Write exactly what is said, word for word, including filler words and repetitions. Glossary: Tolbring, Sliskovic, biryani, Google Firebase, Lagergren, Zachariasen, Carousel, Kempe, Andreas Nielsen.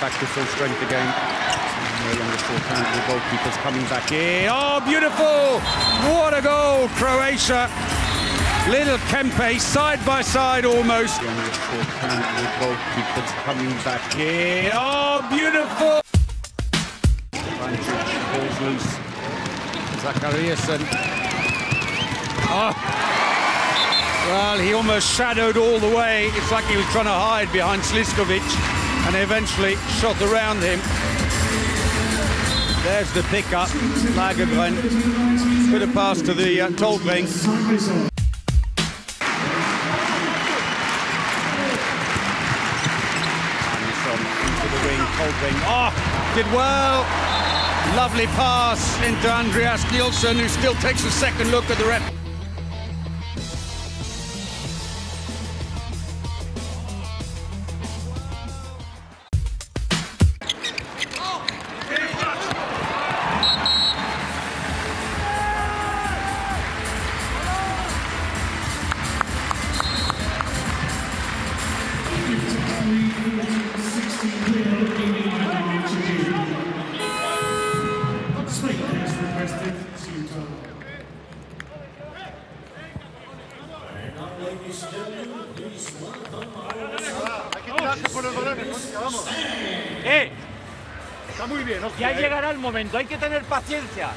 back to full strength again. No longer four pounds, the goalkeeper's coming back here. Oh, beautiful! What a goal, Croatia! Little Kempe, side by side almost. No longer four pounds, the goalkeeper's coming back here. Oh, beautiful! Balls loose. Zachariasen. Oh! Well, he almost shadowed all the way. It's like he was trying to hide behind Sliskovic and eventually shot around him. There's the pick-up. Lagergren. Good a pass to the uh, Tolbring. Into the wing, Tolbring. Oh, did well. Lovely pass into Andreas Nielsen, who still takes a second look at the ref. Hey, está muy bien. Ya llegará el momento, hay que tener paciencia.